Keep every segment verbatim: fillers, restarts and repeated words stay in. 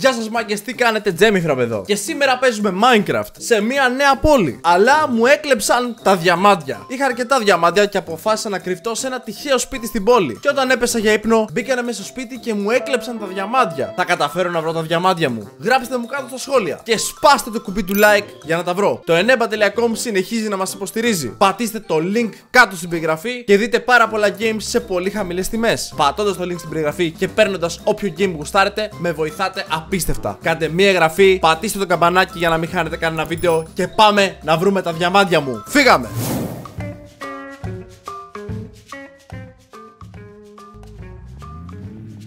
Γεια σας μάγκες, τι κάνετε, GemiFrap εδώ. Και σήμερα παίζουμε Minecraft σε μια νέα πόλη. Αλλά μου έκλεψαν τα διαμάντια. Είχα αρκετά διαμάντια και αποφάσισα να κρυφτώ σε ένα τυχαίο σπίτι στην πόλη. Και όταν έπεσα για ύπνο, μπήκανε μέσα στο σπίτι και μου έκλεψαν τα διαμάντια. Θα καταφέρω να βρω τα διαμάντια μου? Γράψτε μου κάτω στα σχόλια και σπάστε το κουμπί του like για να τα βρω. Το eneba τελεία com συνεχίζει να μας υποστηρίζει. Πατήστε το link κάτω στην περιγραφή και δείτε πάρα πολλά games σε πολύ χαμηλές τιμές. Πατώντας το link στην περιγραφή και παίρνοντας όποιο game γουστάρετε, με βοηθάτε απίστευτα. Κάντε μία εγγραφή, πατήστε το καμπανάκι για να μην χάνετε κανένα βίντεο και πάμε να βρούμε τα διαμάντια μου. Φύγαμε!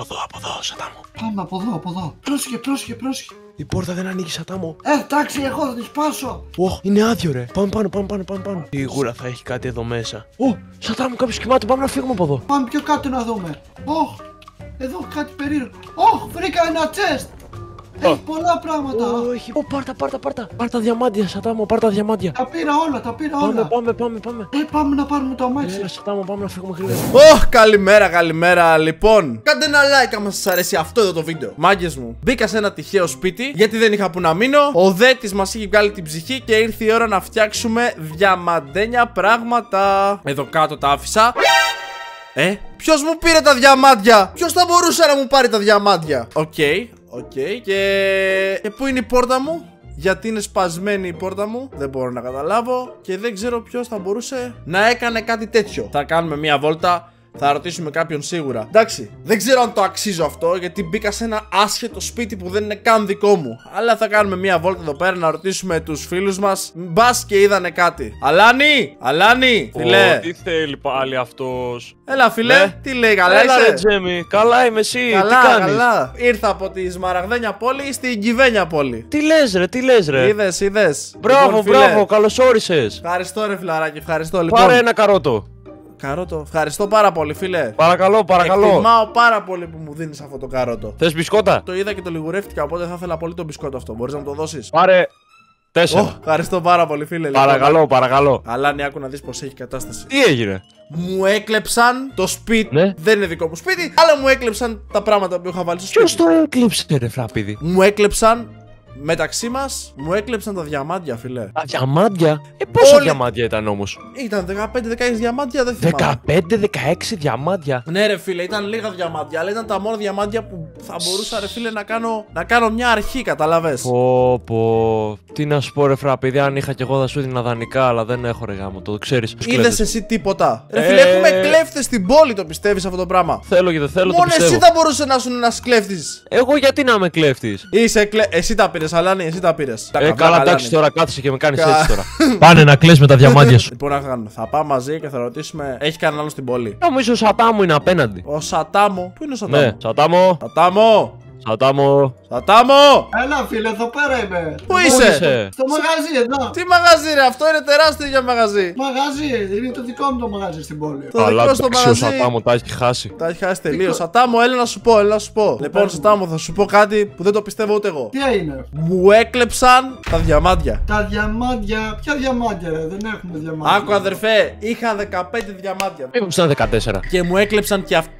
Από εδώ, από εδώ, Σατάμο. Πάμε από εδώ, από εδώ. Πρόσεχε, πρόσεχε, πρόσεχε. Η πόρτα δεν ανοίγει, Σατάμο. Ε, εντάξει, εγώ θα τη σπάσω. Ωχ, είναι άδειο, ρε. Πάμε πάνω, πάμε πάνω, πάμε πάνω. Σίγουρα θα έχει κάτι εδώ μέσα. Ω, Σατάμο, κάποιος κοιμάται. Πάμε να φύγουμε από εδώ. Πάμε πιο κάτω να δούμε. Ωχ, εδώ κάτι περίεργο. Ωχ, βρήκα ένα chest. Έχει πολλά πράγματα. Όχι. Ω, πάρτα, πάρτα, πάρτα. Πάρτα διαμάντια, Σατάμο, πάρτα διαμάντια. Τα πήρα όλα, τα πήρα όλα. Πάμε, πάμε, πάμε. Ε, πάμε να πάρουμε το αμάξι. Έλα, Σατάμο, πάμε να φύγουμε γρήγορα. Ωχ, καλημέρα, καλημέρα. Λοιπόν, κάντε ένα like άμα σας αρέσει αυτό εδώ το βίντεο. Μάγκες μου, μπήκα σε ένα τυχαίο σπίτι γιατί δεν είχα που να μείνω. Ο δέτης μας είχε βγάλει την ψυχή και ήρθε η ώρα να φτιάξουμε διαμαντένια πράγματα. Εδώ κάτω τα άφησα. Ε, ποιος μου πήρε τα διαμάντια? Ποιος θα μπορούσε να μου πάρει τα διαμάντια? Οκ. Okay. Οκ, okay. και... και πού είναι η πόρτα μου? Γιατί είναι σπασμένη η πόρτα μου? Δεν μπορώ να καταλάβω. Και δεν ξέρω ποιος θα μπορούσε να έκανε κάτι τέτοιο. Θα κάνουμε μια βόλτα. Θα ρωτήσουμε κάποιον σίγουρα. Εντάξει, δεν ξέρω αν το αξίζω αυτό, γιατί μπήκα σε ένα άσχετο σπίτι που δεν είναι καν δικό μου. Αλλά θα κάνουμε μια βόλτα εδώ πέρα να ρωτήσουμε τους φίλους μας. Μπας και είδανε κάτι. Αλάνη! Αλάνη! Φιλέ! Τι θέλει πάλι αυτός? Έλα, φιλέ, ναι. Τι λέει, καλά είσαι? Έλα, Τζέμι, καλά είμαι, εσύ? Καλά, τι κάνεις? Καλά. Ήρθα από τη Σμαραγδένια πόλη στην Κυβένια πόλη. Τι λες, ρε, τι λες, ρε. Είδες, είδες. Μπράβο, λοιπόν, μπράβο, καλώς όρισες. Ευχαριστώ, ρε, φιλαράκι, ευχαριστώ. Λοιπόν, πάρε ένα καρότο. Καρότο. Ευχαριστώ πάρα πολύ, φίλε. Παρακαλώ, παρακαλώ. Εκτιμάω πάρα πολύ που μου δίνεις αυτό το καρότο. Θες μπισκότα? Το είδα και το λιγουρεύτηκα, οπότε θα ήθελα πολύ το μπισκότο αυτό. Μπορείς να μου το δώσεις? Πάρε τέσσερα. Oh, ευχαριστώ πάρα πολύ, φίλε. Παρακαλώ, λοιπόν, παρακαλώ. Αλλά ναι, άκου να δεις πως έχει κατάσταση. Τι έγινε? Μου έκλεψαν το σπίτι. Ναι. Δεν είναι δικό μου σπίτι, αλλά μου έκλεψαν τα πράγματα που είχα βάλει στο σπίτι. Ποιος το έκλεψε, ρε φράπηδι? Μου έκλεψαν. Μεταξύ μας, μου έκλεψαν τα διαμάντια, φίλε. Τα διαμάντια? Ε, πόσα Όλη... διαμάντια ήταν όμως? Ήταν δεκαπέντε δεκαέξι διαμάντια, δεν θυμάμαι. δεκαπέντε δεκαέξι διαμάντια. Ναι, ρε φίλε, ήταν λίγα διαμάντια, αλλά ήταν τα μόνα διαμάντια που θα μπορούσα, ρε φίλε, να κάνω, να κάνω μια αρχή, καταλαβες. Πω, πω. Τι να σου πω, ρε φράπηδι, αν είχα κι εγώ θα σου έδινα δανεικά, αλλά δεν έχω, ρε γάμο, το ξέρεις. Είδες εσύ τίποτα? Ρε φίλε, ε... έχουμε κλέφτες στην πόλη, το πιστεύεις αυτό το πράγμα? Θέλω και δεν θέλω. Μόνο εσύ θα μπορούσε να σου να κλέφτης. Εγώ γιατί να με κλέφτης? Είσαι κλε... Εσύ τα πήρες. Αλάνη, εσύ τα πήρες. Ε, καλά, εντάξει τώρα, κάθισε και με κάνεις Κα... έτσι τώρα. Πάνε να κλαις με τα διαμάντια σου. Λοιπόν, να κάνουμε. Θα πάμε μαζί και θα ρωτήσουμε. Έχει κανένα άλλο στην πόλη? Νομίζω ο Σατάμο είναι απέναντι. Ο Σατάμο? Πού είναι ο Σατάμο? Ναι. Σατάμο. Σατάμο. Σατάμο. Σατάμο. Έλα, φίλε, εδώ πέρα είμαι. Πού είσαι? είσαι? Στο μαγαζί, εδώ. Τι μαγαζί, ρε, αυτό είναι τεράστιο για μαγαζί. Μαγαζί, είναι το δικό μου το μαγαζί στην πόλη. Το Αλλά δικό μου Σατάμο, τα έχει χάσει. Τα έχει χάσει τελείως. Σατάμο, έλα να σου πω, έλα να σου πω. Λοιπόν, Σατάμο, θα σου πω κάτι που δεν το πιστεύω ούτε εγώ. Τι είναι? Μου έκλεψαν τα διαμάντια. Τα διαμάντια, ποια διαμάντια, ρε, δεν έχουμε διαμάντια. Άκου, αδερφέ, είχα δεκαπέντε διαμάντια. Ήμουν δεκατέσσερα. Και μου έκλεψαν και αυτή.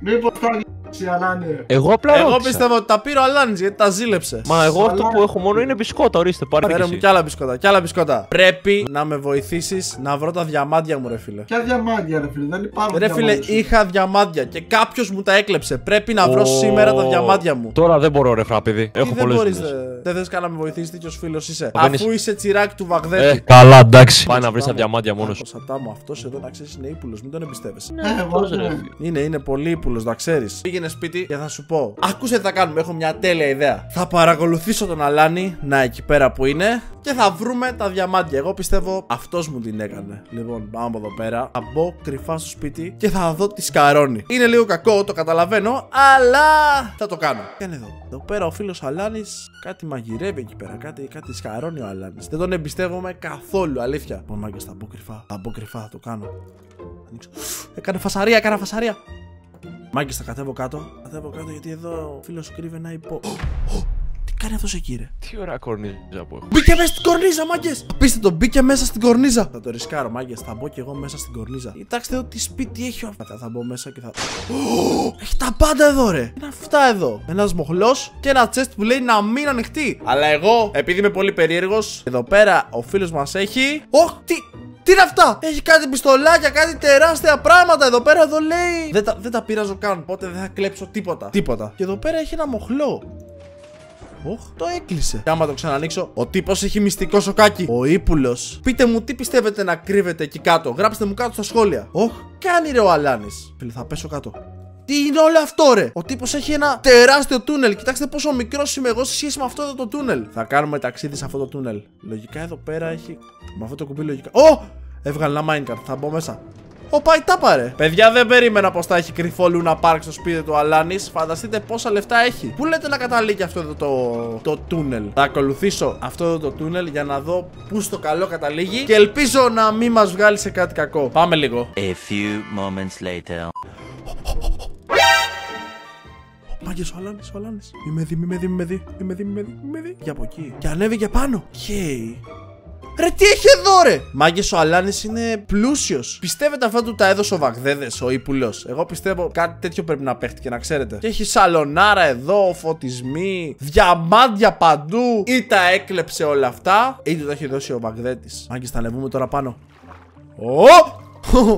Μήπως τα διέψει, Αλάνη? Εγώ απλά Εγώ ρώτησα. Πιστεύω ότι τα πήρε ο Αλάνης, γιατί τα ζήλεψε. Μα εγώ Αλάνη. Αυτό που έχω μόνο είναι μπισκότα, ορίστε, πάρε Φέρε μου κι άλλα μπισκότα, κι άλλα μπισκότα. Πρέπει να με βοηθήσεις να βρω τα διαμάντια μου, ρε φίλε. Ποια διαμάντια, ρε φίλε? Δεν υπάρχουν. Ρε φίλε, είχα διαμάντια και κάποιος μου τα έκλεψε. Πρέπει να βρω oh. σήμερα τα διαμάντια μου. Τώρα δεν μπορώ, ρε φράπηδι. Έχω πολλές δουλειές. Δεν θες κανένα να με βοηθήσεις, τέτοιος φίλος είσαι? Αφού είσαι τσιράκ του Βαγδέτη. Ε, καλά, εντάξει. Πάει να βρεις τα διαμάντια μόνος. Ο Σατάμο αυτός εδώ, να ξέρεις, είναι ύπουλος, μην τον εμπιστεύεσαι. Είναι, είναι πολύ ύπουλος, να ξέρεις. Πήγαινε σπίτι και θα σου πω. Ακούσε τι θα κάνουμε, έχω μια τέλεια ιδέα. Θα παρακολουθήσω τον Αλάνη, να εκεί πέρα που είναι, και θα βρούμε τα διαμάντια. Εγώ πιστεύω αυτός μου την έκανε. Λοιπόν, πάμε από εδώ πέρα. Θα μπω κρυφά στο σπίτι και θα δω τη σκαρώνει. Είναι λίγο κακό, το καταλαβαίνω, αλλά θα το κάνω. Κάνε εδώ. Εδώ πέρα ο φίλος Αλάνης κάτι μαγειρεύει εκεί πέρα. Κάτι, κάτι σκαρώνει ο Αλάνης. Δεν τον εμπιστεύομαι καθόλου, αλήθεια. Μάγκες, θα μπω κρυφά. Θα μπω κρυφά, θα το κάνω. Ανοίξω. Έκανε φασαρία, έκανα φασαρία. Μάγκες, θα κατέβω κάτω. Κατέβω κάτω γιατί εδώ ο φίλος κρύβει ένα υπό. κάνει αυτός εκεί, ρε? Τι ωραία κορνίζα που έχω. Μπήκε μέσα στην κορνίζα, μάγκες! Απίστευτο, μπήκε μέσα στην κορνίζα. Θα το ρισκάρω, μάγκες. Θα μπω και εγώ μέσα στην κορνίζα. Κοιτάξτε εδώ τι σπίτι έχει ο. Θα μπω μέσα και θα. Έχει τα πάντα εδώ, ρε. Είναι αυτά εδώ. Ένας μοχλός και ένα chest που λέει να μην ανοιχτεί. Αλλά εγώ, επειδή είμαι πολύ περίεργος, εδώ πέρα ο φίλος μας έχει. Οχ, τι. Τι είναι αυτά! Έχει κάτι πιστολάκια, κάτι τεράστια πράγματα. Εδώ πέρα εδώ λέει. Δεν τα, δεν τα πειράζω καν, πότε δεν θα κλέψω τίποτα. Τίποτα. Και εδώ πέρα έχει ένα μοχλό. Οχ, το έκλεισε. Και άμα το ξανανοίξω, ο τύπος έχει μυστικό σοκάκι. Ο ύπουλος. Πείτε μου τι πιστεύετε να κρύβεται εκεί κάτω. Γράψτε μου κάτω στα σχόλια. Οχ, κάνει ρε ο Αλάνης. Φίλε, θα πέσω κάτω. Τι είναι όλο αυτό, ρε? Ο τύπος έχει ένα τεράστιο τούνελ. Κοιτάξτε πόσο μικρός είμαι εγώ σε σχέση με αυτό εδώ το τούνελ. Θα κάνουμε ταξίδι σε αυτό το τούνελ. Λογικά εδώ πέρα έχει. Με αυτό το κουμπί λογικά. Ω! Oh! Έβγαλε ένα Minecraft. Θα μπω μέσα. Ω, πάει τάπαρε. Παιδιά, δεν περίμενα πως θα έχει κρυφό Λούνα Πάρκ στο σπίτι του Αλάνης. Φανταστείτε πόσα λεφτά έχει. Πού λέτε να καταλήγει αυτό εδώ το, το τούνελ? Θα ακολουθήσω αυτό εδώ το τούνελ για να δω πού στο καλό καταλήγει. Και ελπίζω να μην μας βγάλει σε κάτι κακό. Πάμε λίγο. A few moments later. Μάγκες, ο Αλάνης, ο Αλάνης. Μη με δει, μη με δει, μη με δει, μη με δει, μη με δει. Και από εκεί. Και ανέβηκε πάνω. Χέι. Ρε, τι έχει εδώ, ρε! Μάγκες, ο Αλάνης είναι πλούσιος. Πιστεύετε αυτά του τα έδωσε ο Βαγδέδες, ο ύπουλος? Εγώ πιστεύω κάτι τέτοιο πρέπει να παίχτηκε, να ξέρετε. Και έχει σαλονάρα εδώ, φωτισμοί, διαμάντια παντού. Ή τα έκλεψε όλα αυτά, ή του τα έχει δώσει ο Βαγδέτης. Μάγκες, θα ανεβούμε τώρα πάνω. Ω!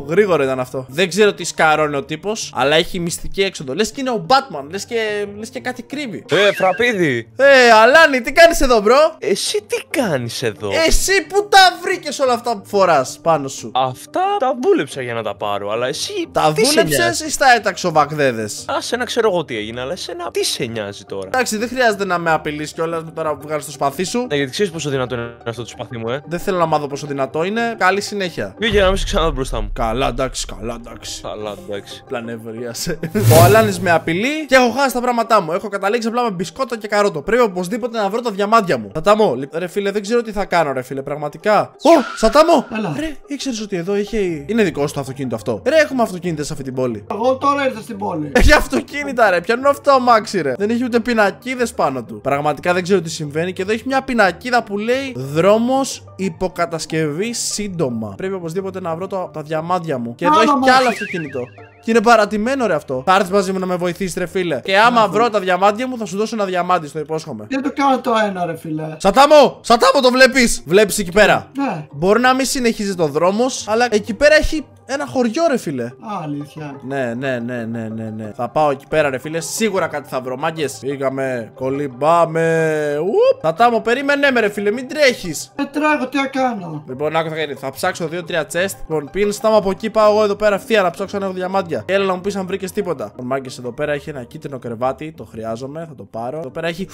Γρήγορο ήταν αυτό. Δεν ξέρω τι σκαρώνει ο τύπος, αλλά έχει μυστική έξοδο. Λες και είναι ο Batman, λες και, λες και κάτι κρύβει. Ε, Φραπίδι. Ε, Αλάνη, τι κάνεις εδώ, μπρο? Εσύ τι κάνεις εδώ? Εσύ που τα βρήκες όλα αυτά που φοράς πάνω σου? Αυτά τα βούλεψα για να τα πάρω, αλλά εσύ. Τα βούλεψες ή στα έταξε ο Βαγδέδες? Α, σένα ξέρω εγώ τι έγινε, αλλά εσένα τι σε νοιάζει τώρα? Εντάξει, δεν χρειάζεται να με απειλείς κιόλας με τώρα που βγάλεις το σπαθί σου. Ναι, γιατί ξέρεις πόσο δυνατό είναι αυτό το σπαθί μου, ε. Δεν θέλω να μάθω πόσο δυνατό είναι. Καλή συνέχεια. Βγήκε να μην σε ξαναδώ μπροστά μου. Καλά, εντάξει, καλά, εντάξει. Καλά, εντάξει. Πλανευρίασε. Ο Αλάνης με απειλεί και έχω χάσει τα πράγματά μου. Έχω καταλήξει απλά με μπισκότα και καρότο. Πρέπει οπωσδήποτε να βρω τα διαμάντια μου. Σαταμό, ρε φίλε, δεν ξέρω τι θα κάνω, ρε φίλε, πραγματικά. Ω, Σαταμό! Ρε, ήξερες ότι εδώ είχε. Είναι δικό σου το αυτοκίνητο αυτό? Ρε, έχουμε αυτοκίνητα σε αυτή την πόλη. Εγώ τώρα ήρθα στην πόλη. Έχει αυτοκίνητα, ρε, πιανού αυτό αμάξι, ρε. Δεν έχει ούτε πινακίδες πάνω του. Πραγματικά δεν ξέρω τι συμβαίνει και εδώ έχει μια πινακίδα που λέει δρόμος υποκατασκευή σύντομα. Πρέπει οπωσδήποτε να βρω τα διαμάντια μου. Και εδώ έχει κι άλλο αυτοκίνητο. Και είναι παρατημένο, ρε, αυτό. Θα έρθεις μαζί μου να με βοηθήσεις, ρε φίλε. Και άμα βρω τα διαμάντια μου, θα σου δώσω ένα διαμάντι, στο υπόσχομαι. Δεν το κάνω το ένα, ρε φίλε. Σατάμο! Σατάμο, το βλέπεις! Βλέπεις εκεί πέρα. Ναι. Μπορεί να μην συνεχίζει το δρόμο, αλλά εκεί πέρα έχει ένα χωριό, ρε φίλε. Αλήθεια. Ναι, ναι, ναι, ναι, ναι, ναι. Θα πάω εκεί πέρα, ρε φίλε. Σίγουρα κάτι θα βρω, μάγκες. Πήγαμε, κολυμπάμε. Ουπ. Σατάμο, περίμενε με, ρε φίλε, μην τρέχεις. Δεν τρέχω, τι θα κάνω? Λοιπόν, άκου θα κάνει. Θα ψάξω δύο τρία chest. Λοιπόν, πίνει στάμα από εκεί, πάω εγώ εδώ πέρα ευθεία να ψάξω ένα διαμάντια. Έλα να μου πεις αν βρήκες τίποτα. Ο Μάγκες, εδώ πέρα έχει ένα κίτρινο κρεβάτι. Το χρειάζομαι, θα το πάρω. Εδώ πέρα έχει,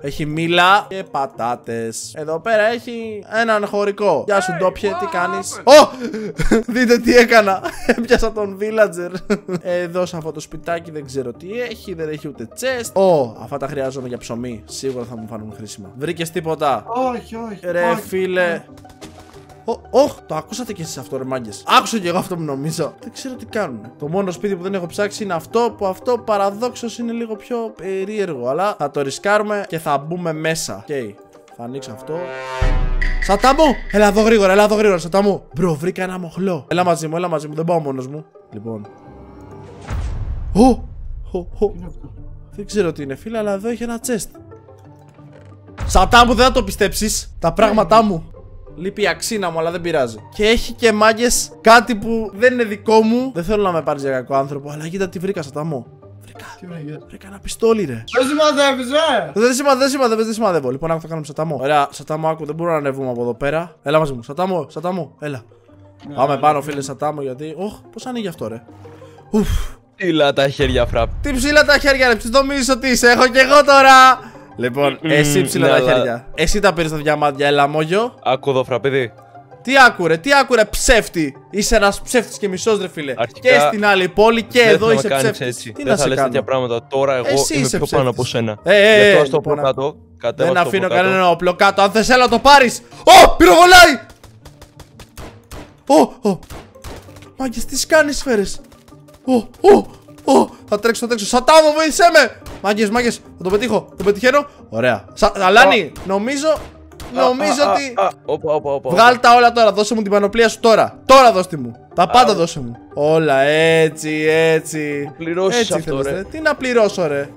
έχει μήλα και πατάτες. Εδώ πέρα έχει έναν χωρικό. Γεια σου, ντόπιε, τι κάνεις? Ω! Δείτε τι έκανα. Έπιασα τον villager. Εδώ σε αυτό το σπιτάκι δεν ξέρω τι έχει. Δεν έχει ούτε chest. Ω, αυτά τα χρειάζομαι για ψωμί. Σίγουρα θα μου φάνουν χρήσιμα. Βρήκες τίποτα? Όχι, όχι. Ρε φίλε. Ωχ, το ακούσατε κι εσείς αυτό, ρε μάγκες? Άκουσα κι εγώ αυτό που νομίζω. Δεν ξέρω τι κάνουν. Το μόνο σπίτι που δεν έχω ψάξει είναι αυτό, που αυτό παραδόξως είναι λίγο πιο περίεργο. Αλλά θα το ρισκάρουμε και θα μπούμε μέσα. Οκ, okay. Θα ανοίξω αυτό. Σατάμου! Έλα εδώ γρήγορα, έλα εδώ γρήγορα, Σατάμου. Μπρο, βρήκα ένα μοχλό. Έλα μαζί μου, έλα μαζί μου, δεν πάω μόνος μου. Λοιπόν. Ω! Δεν ξέρω τι είναι, φίλε, αλλά εδώ έχει ένα chest. Σατάμου, δεν θα το πιστέψεις. Τα πράγματά μου. Λείπει η αξίνα μου, αλλά δεν πειράζει. Και έχει και μάγκες κάτι που δεν είναι δικό μου. Δεν θέλω να με πάρεις για κακό άνθρωπο, αλλά κοίτα τι βρήκα, Σαταμό. Βρήκα. Τι βρήκα? Βρήκα ένα πιστόλι, ρε. Δεν σημαδεύεις, ρε. Δεν σημαδεύω, δεν σημαδεύω, δεν σημαδεύω. Λοιπόν, άκου θα κάνουμε Σαταμό. Ωραία, Σαταμό, άκου, δεν μπορώ να ανεβούμε από εδώ πέρα. Έλα μαζί μου, Σαταμό, Σαταμό, έλα. Ναι, πάμε ναι, πάνω, ναι. Φίλε, Σαταμό, γιατί. Οχ, πώς ανοίγει αυτό, ρε. Ουφ. Ψήλα τα χέρια, Φραπ. Τι ψήλα τα χέρια, ρε, ψηλτομίζει ότι είσαι, έχω κι εγώ τώρα. Λοιπόν, mm, εσύ ψηλά ναι, τα χέρια. Αλλά... Εσύ τα πήρες τα διαμάντια, έλα μόγιο. Άκου εδώ, Φραπίδι. Τι άκουρε, τι άκουρε, ψεύτη. Είσαι ένας ψεύτης και μισός, ρε φίλε. Αρχικά... Και στην άλλη πόλη και δεν εδώ είσαι ψεύτης. Τι δεν να σε κάνω. Δεν θα λες τέτοια πράγματα. Τώρα εγώ εσύ είμαι πιο ψεύτης. Πάνω από σένα. Ε, ε, ε, ε, ε, το λοιπόν, κάτω, δεν αφήνω κανένα όπλο κάτω. Αν θες, έλα το πάρεις. Ω, πυροβολάει. Ω, ω. Μάγκες, τι σκάνεις, φέρες. Ω, ω, ω. Θα τρέξω, θα τρέξω. Σατάμο, βοήθησέ με. Μάγκες, μάγκες, θα το πετύχω. Το πετυχαίνω. Ωραία. Αλάνι, νομίζω. Νομίζω ότι. Βγάλ' τα όλα τώρα. Δώσε μου την πανοπλία σου τώρα. Τώρα δώστε μου. Τα πάντα δώσε μου. Όλα έτσι, έτσι. Πληρώσεις αυτό, ρε. Τι να πληρώσω, ρε.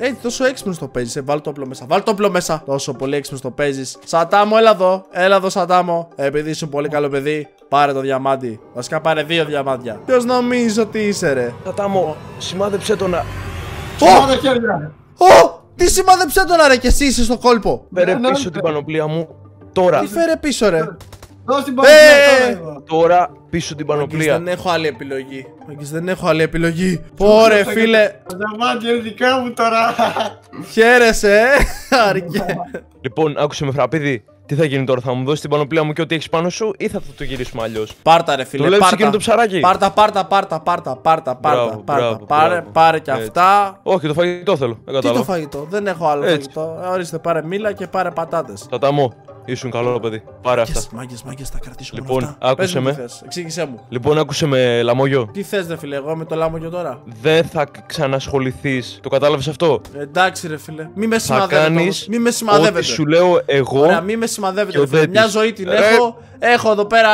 Έτσι, τόσο έξυπνο το παίζει. Ε, βάλ το όπλο μέσα. Βάλ το όπλο μέσα. Τόσο πολύ έξυπνο το παίζει. Σατάμο, έλα εδώ. Έλα εδώ, Σατάμο. Επειδή είσαι πολύ καλό παιδί, πάρε το διαμάντι. Βασικά, πάρε δύο διαμάντια. Ποιο νομίζει ότι είσαι, ρε. Σατάμο, σημάδεψε το να. Σημάδε χέρια. Τι σημάδεψε το να, ρε, και εσύ είσαι στο κόλπο. Φέρε πίσω την πανοπλία μου τώρα. Τι φέρε πίσω, ρε. Τώρα πίσω την πανοπλία. Δεν έχω άλλη επιλογή. Δεν έχω άλλη επιλογή. Πόρε, φίλε. Διαμάντια είναι δικά μου τώρα. Χαίρεσαι, αρκέ. Λοιπόν, άκουσε με, Φραπίδι. Τι θα γίνει τώρα, θα μου δώσει την πανοπλία μου και ό,τι έχει πάνω σου ή θα το γυρίσουμε αλλιώ? Πάρτα, ρε φίλε. Δουλεύει εκείνο το ψαράκι. Πάρτα, πάρτα, πάρτα, πάρτα, πάρτα, μπράβο, πάρτα. Μπράβο, πάρε, μπράβο. Πάρε και αυτά. Όχι, το φαγητό θέλω. Δεν τι το φαγητό, δεν έχω άλλο. Έτσι. Φαγητό. Ορίστε, πάρε μήλα και πάρε πατάτε. Ταταμό, ήσουν καλό παιδί. Πάρε αυτά. Μάγκε, μάγκε, θα κρατήσω. Λοιπόν, άκουσε με. Εξήγησέ μου. Λοιπόν, άκουσε με, λαμόγιο. Τι θε, ρε φίλε, εγώ με το λαμόγιο τώρα. Δεν θα ξανασχοληθεί. Το κατάλαβε αυτό? Εντάξει, ρε φίλε. Μη με σημαδεύει. Μη με σημαδεύει. Σου λέω εγώ. Σημαδεύεται, μια ζωή την έχω. Έχω εδώ πέρα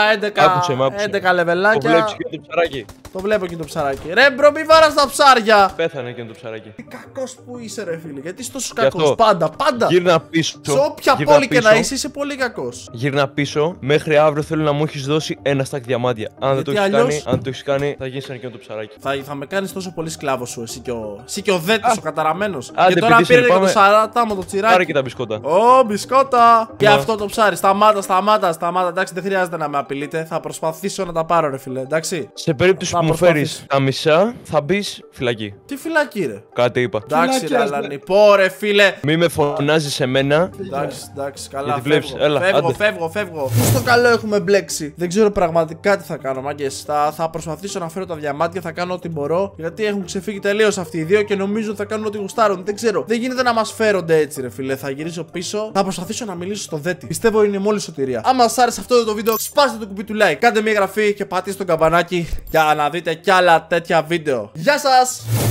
έντεκα λεβελάκια. Το βλέπεις και το ψαράκι. Το βλέπω και το ψαράκι. Ρε μπρο, μη βάρας τα ψάρια. Πέθανε και το ψαράκι. Τι κακός που είσαι, ρε φίλε. Γιατί είσαι τόσο κακός? Πάντα, πάντα. Γύρνα πίσω. Σε όποια πόλη και να είσαι, είσαι πολύ κακός. Γύρνα πίσω. Μέχρι αύριο θέλω να μου έχεις δώσει ένα στακ διαμάντια. Αν δεν το έχεις κάνει, αν το έχεις κάνει, θα γίνεις σαν και το ψαράκι. Θα, θα με κάνεις τόσο πολύ σκλάβο σου, εσύ και ο, ο δέτης, ο καταραμένος. Και τώρα πήρε και το σαράτα με το τσιράκι. Πάρε και τα μπισκότα. Ω, μπισκότα. Και αυτό το ψάρι. Σταμάτα, σταμάτα, σταμάτα. Δεν χρειάζεται να με απειλείτε. Θα προσπαθήσω να τα πάρω, ρε φίλε. Εντάξει. Σε περίπτωση θα που μου φέρει τα μισά, θα μπει φυλακή. Τι φυλακή, ρε. Κάτι είπα. Εντάξει, ρε, αλλά νυπώ, ρε φίλε. Μη με φωνάζει εμένα. Εντάξει, εντάξει, καλά. Φεύγω. Έλα, φεύγω, φεύγω, φεύγω. Στο καλό έχουμε μπλέξει. Δεν ξέρω πραγματικά τι θα κάνω, μάγκε. Θα, θα προσπαθήσω να φέρω τα διαμάτια, θα κάνω ό,τι μπορώ. Γιατί έχουν ξεφύγει τελείω αυτοί οι δύο και νομίζω θα κάνουν ό,τι γουστάρουν. Δεν ξέρω. Δεν γίνεται να μα φέρονται έτσι, ρε φίλε. Θα γυρίσω πίσω. Θα προσπαθήσω να μιλήσω στο δέτη. Πιστεύω είναι μόλι σωτηρία. Άμα σα άρεσε αυτό το βίντεο, σπάστε το κουμπί του like, κάντε μια εγγραφή και πατήστε το καμπανάκι για να δείτε κι άλλα τέτοια βίντεο. Γεια σας!